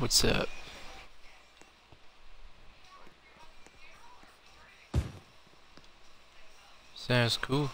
What's up? Sounds cool.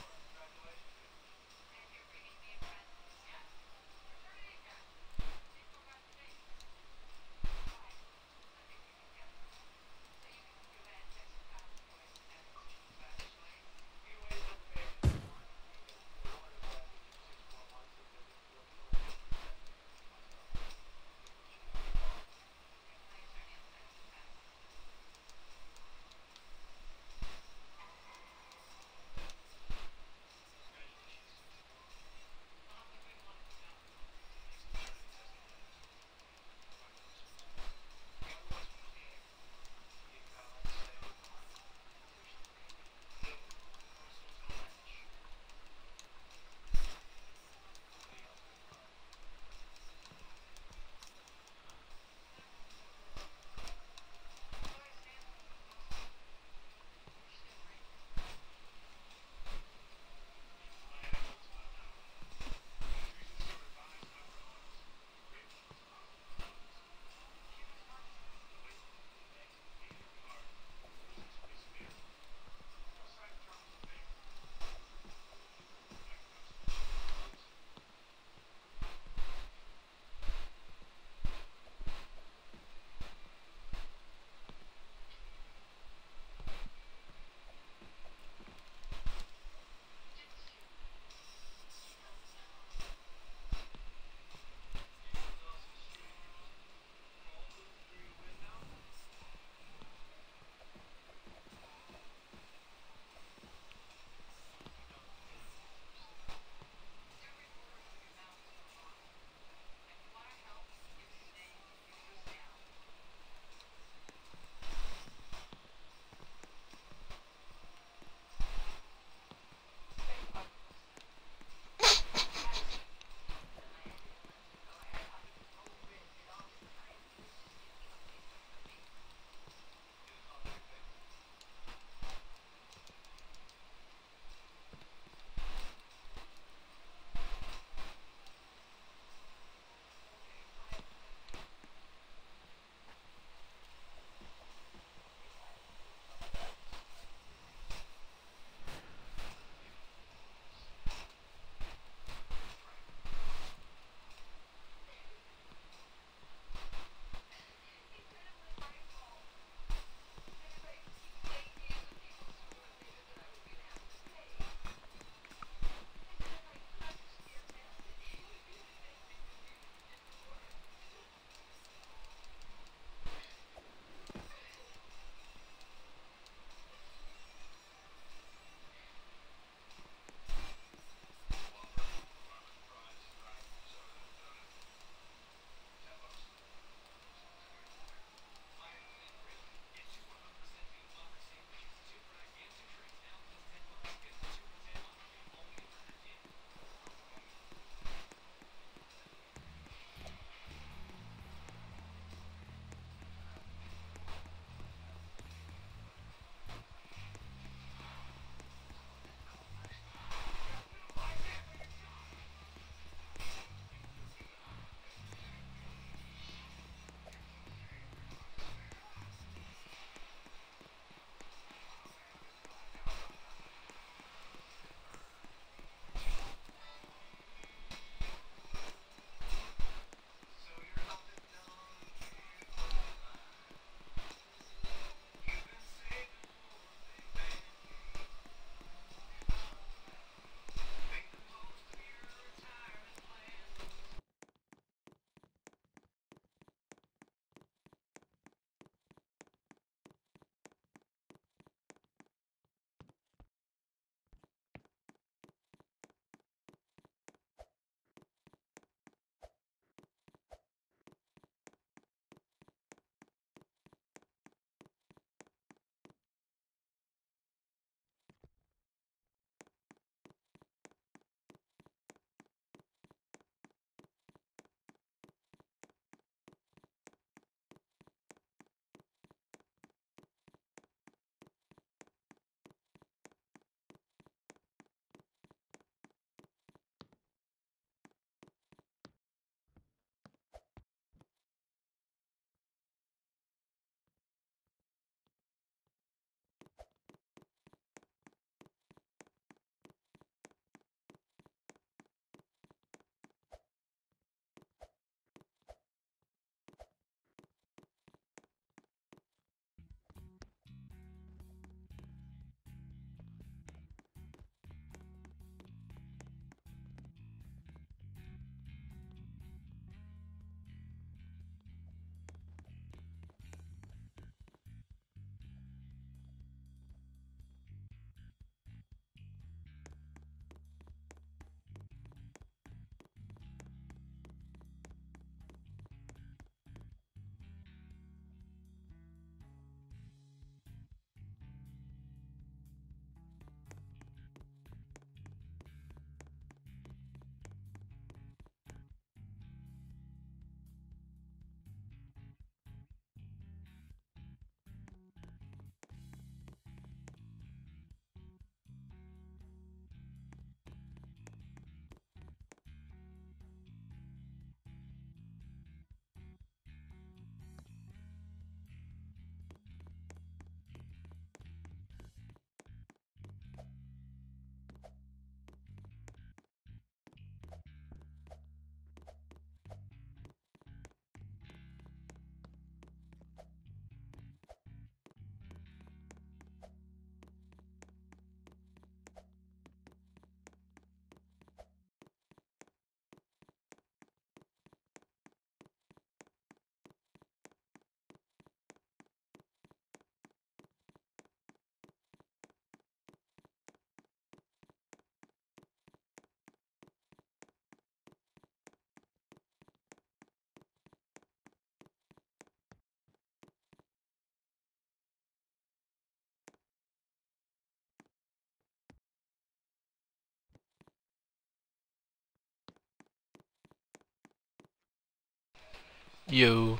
Yo.